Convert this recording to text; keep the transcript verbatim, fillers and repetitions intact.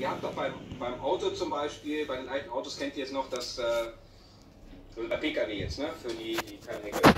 ihr habt doch beim, beim Auto zum Beispiel, bei den alten Autos kennt ihr jetzt noch das äh, P K W jetzt, ne? Für die, die keine Hecke.